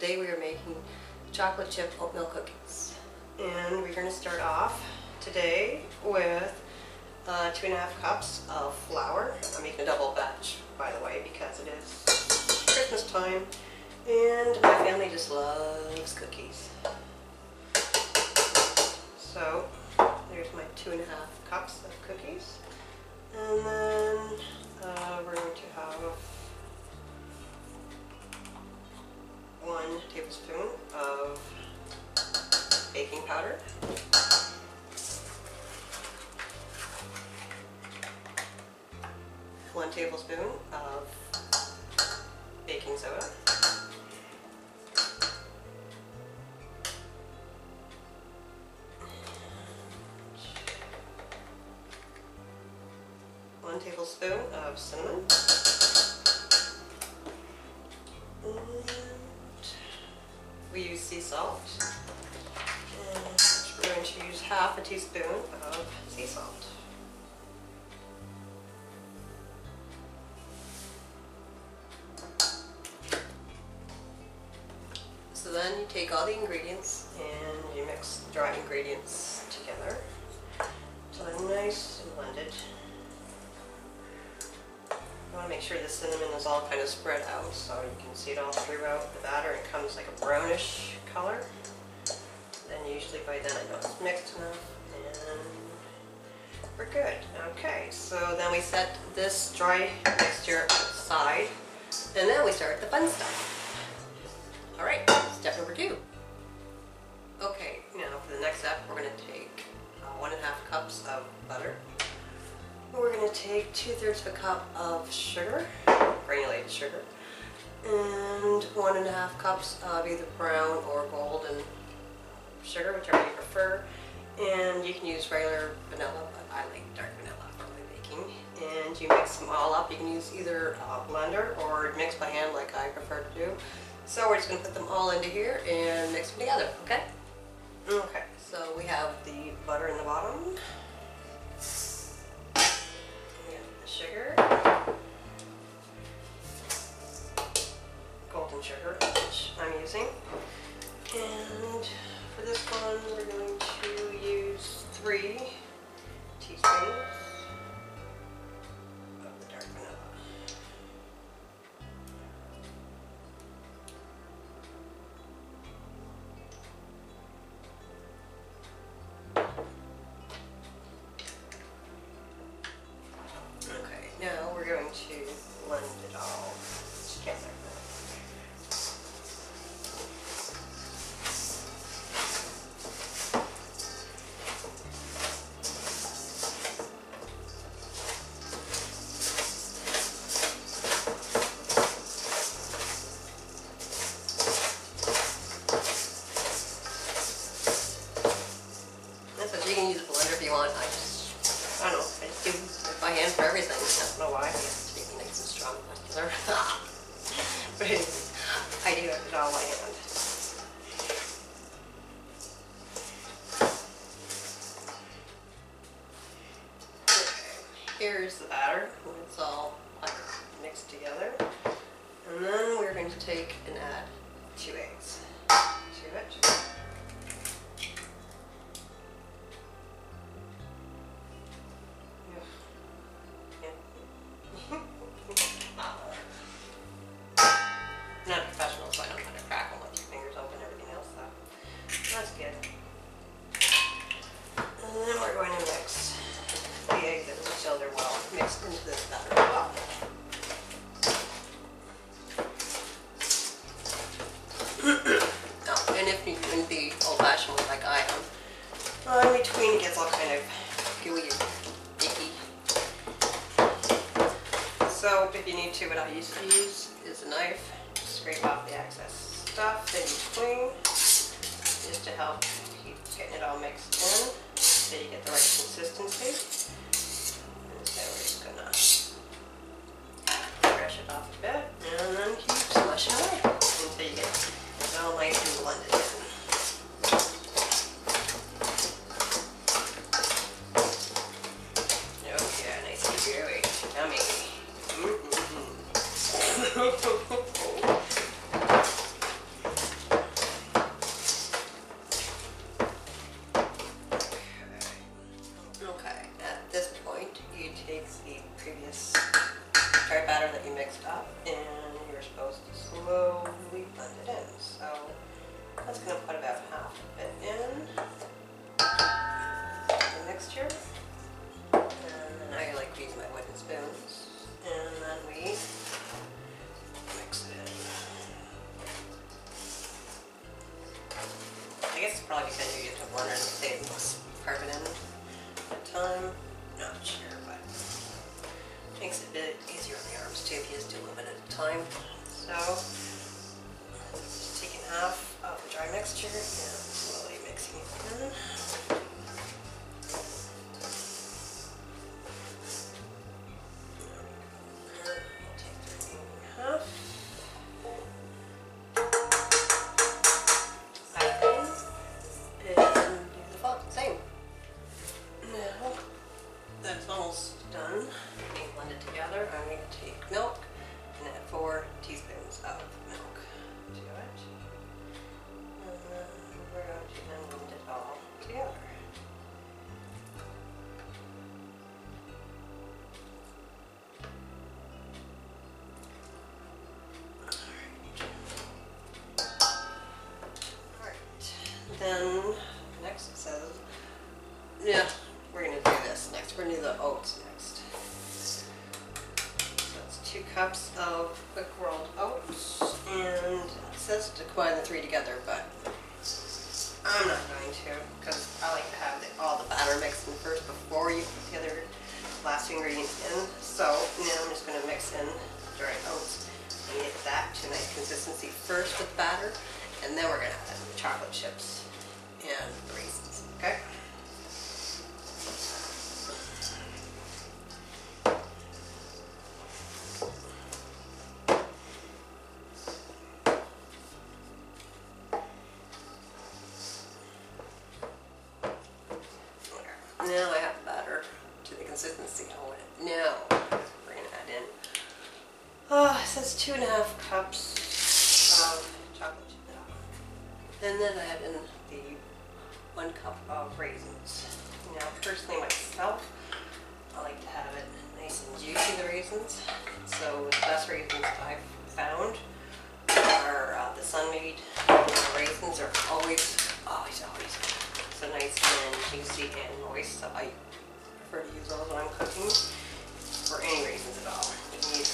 Today we are making chocolate chip oatmeal cookies. And we're going to start off today with 2.5 cups of flour. I'm making a double batch, by the way, because it is Christmas time and my family just loves cookies. So there's my 2.5 cups of cookies. And then we're going to have 1 tablespoon of baking powder. One tablespoon of baking soda. One tablespoon of cinnamon. And we use sea salt. And we're going to use 1/2 teaspoon of sea salt. So then you take all the ingredients and you mix the dry ingredients together so they're nice and blended. You want to make sure the cinnamon is all kind of spread out so you can see it all throughout the batter. It comes like a brownish color. Then usually by then I know it's mixed enough and we're good. Okay, so then we set this dry mixture aside and then we start the fun stuff. Alright, step number 2. Okay, now for the next step we're going to take 1.5 cups of butter. We're going to take 2/3 of a cup of sugar, granulated sugar, and 1.5 cups of either brown or golden sugar, whichever you prefer. And you can use regular vanilla, but I like dark vanilla for my baking. And you mix them all up. You can use either a blender or mix by hand like I prefer to do. So we're just going to put them all into here and mix them together, okay? Okay, so we have the butter in the bottom. Sugar, golden sugar, which I'm using, and for this one we're going to use 3 teaspoons of the dark vanilla. Now we're going to blend it all together. That's what you can use a blender if you want. I just do it by hand for everything. I don't know why. I guess it's really nice and strong. But I do it all by hand. Okay. Here's the batter when it's all mixed together. And then we're going to take and add 2 eggs to it. That's good. And then we're going to mix the eggs and each other well mixed into this batter as well. Oh, and if you can be old-fashioned like I am, in between it gets all kind of gooey and icky. So if you need to, what I usually use is a knife. Just scrape off the excess stuff in between, just to help keep getting it all mixed in so you get the right consistency. And so we're just going to brush it off a bit and then keep slushing away until you get it all nice and blended in. Oh yeah, nice and gooey. Yummy. Mm-hmm. time. Now, just taking half of the dry mixture and slowly mixing it in. Cups of quick rolled oats, and it says to combine the three together, but I'm not going to, because I like to have all the batter mixed in first before you put the other last ingredient in. So now I'm just going to mix in dry oats and get that to nice consistency first with batter, and then we're going to have the chocolate chips and the raisins. Okay. Now I have batter to the consistency I want it. Now we're going to add in, it says 2.5 cups of chocolate chip. And then I add in the 1 cup of raisins. Now personally myself, I like to have it nice and juicy, the raisins. So the best raisins I've found are the Sun-Maid. The raisins are always so nice and juicy and moist, so I prefer to use those when I'm cooking for any raisins at all. You can use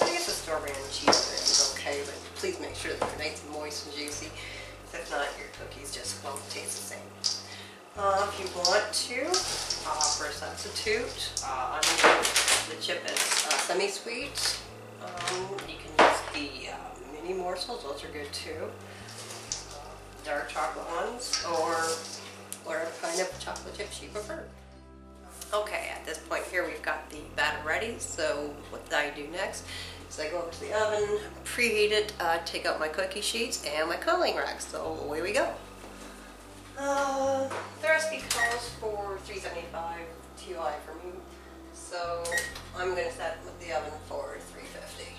I guess the store brand cheese brand is okay, but please make sure that they're nice and moist and juicy. If not, your cookies just won't taste the same. If you want to, for a substitute, the chip is semi-sweet. You can use the mini morsels; those are good too. Dark chocolate ones, or whatever kind of chocolate chips you prefer. Okay, at this point here we've got the batter ready, so what I do next is I go up to the oven, preheat it, take out my cookie sheets and my coloring rack, so away we go. The recipe calls for 375 TOI for me, so I'm going to set the oven for 350.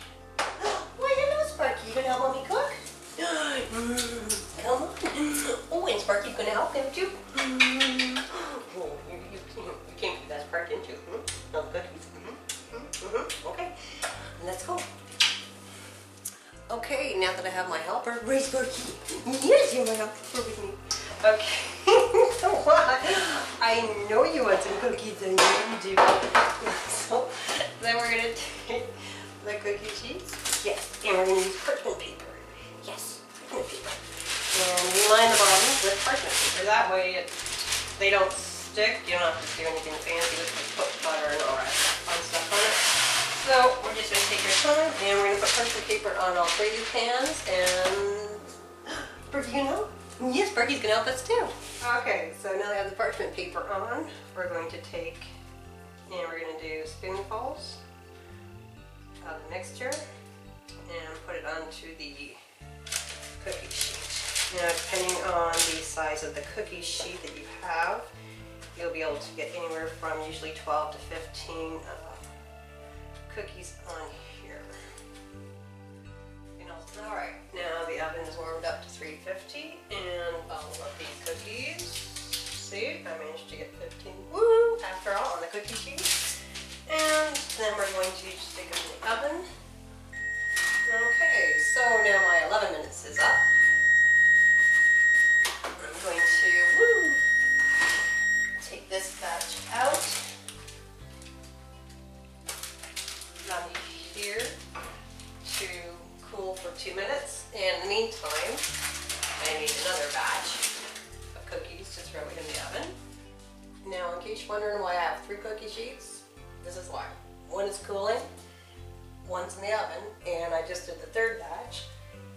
Why you know, Sparky, you gonna help me cook? Come on. Oh, and Sparky's going to help him too. Oh, you can't do that, Sparky, didn't you? No cookies. Okay, let's go. Okay, now that I have my helper, where's Sparky? Yes, you're my helper with me. Okay, so what? I know you want some cookies, I know you do. So then we're going to take the cookie sheets. Yes, and we're going to use parchment paper. Yes, parchment paper. And we line the bottom with parchment paper. That way they don't stick. You don't have to do anything fancy with like put butter and all that fun stuff on it. So we're just going to take your time and we're going to put parchment paper on all three of these pans. And Berkey, you know? Yes, Berkey's going to help us too. Okay, so now we have the parchment paper on. We're going to take and we're going to do spoonfuls of the mixture and put it onto the cookie sheet. Now, depending on the size of the cookie sheet that you have, you'll be able to get anywhere from usually 12 to 15 cookies on here. All right, now the oven is warmed up to 350, and all of these cookies. See, I managed to get 15. Woo! After all, on the cookie sheet, and then we're going to just stick them in the oven. Okay, so now my 11 minutes is up. I'm going to take this batch out. Allow me here to cool for 2 minutes. And in the meantime, I need another batch of cookies to throw in the oven. Now, in case you're wondering why I have 3 cookie sheets, this is why. One is cooling. One's in the oven, and I just did the third batch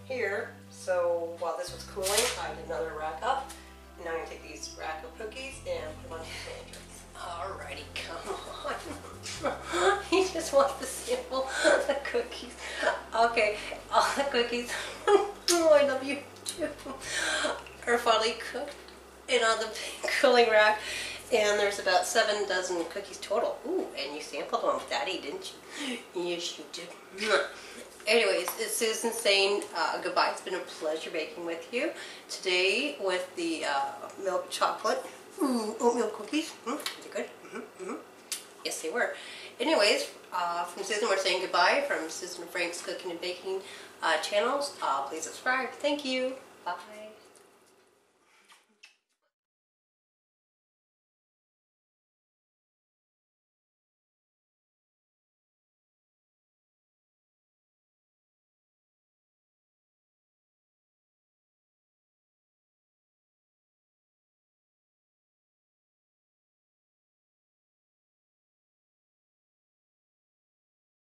here. So while this was cooling, I did another rack up. And now I'm gonna take these rack of cookies and put them on the manager. Alrighty, come on. He just wants to sample the cookies. Okay, all the cookies. Oh, I love you too. Are finally cooked and on the cooling rack. And there's about 7 dozen cookies total. Ooh, and you sampled them with Daddy, didn't you? Yes, you did. Anyways, it's Susan saying goodbye. It's been a pleasure baking with you today with the milk chocolate oatmeal cookies. They're good. Yes, they were. Anyways, from Susan, we're saying goodbye from Susan Frank's Cooking and Baking channels. Please subscribe. Thank you. Bye.